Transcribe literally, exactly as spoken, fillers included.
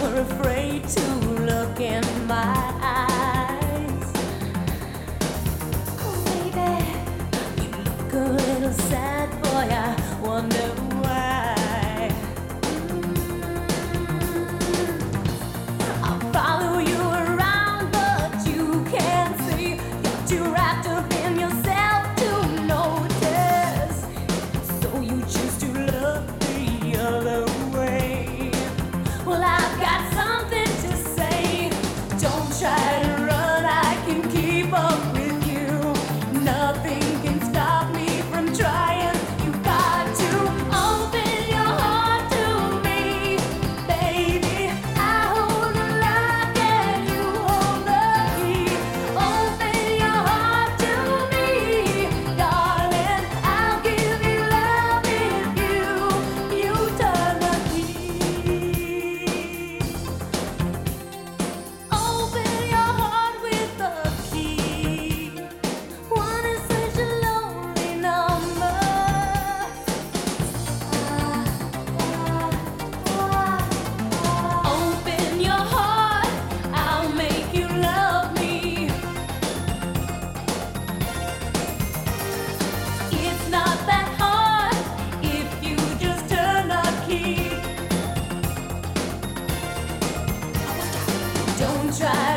you're afraid to look in my eyes. Oh baby, you look a little sad, boy, I wonder why. I'll follow you around, but you can't see. You're too wrapped up in yourself to notice, so you choose to look the other way. Well, I've got something to say. Don't try to run, I can keep up with you. Nothing can stop me from trying. You've got to open your heart to me, baby. I hold the lock and you hold the key. Open your heart to me, darling. I'll give you love if you, you turn the key. Open your heart, I'll make you love me. It's not that hard if you just turn the key. Don't try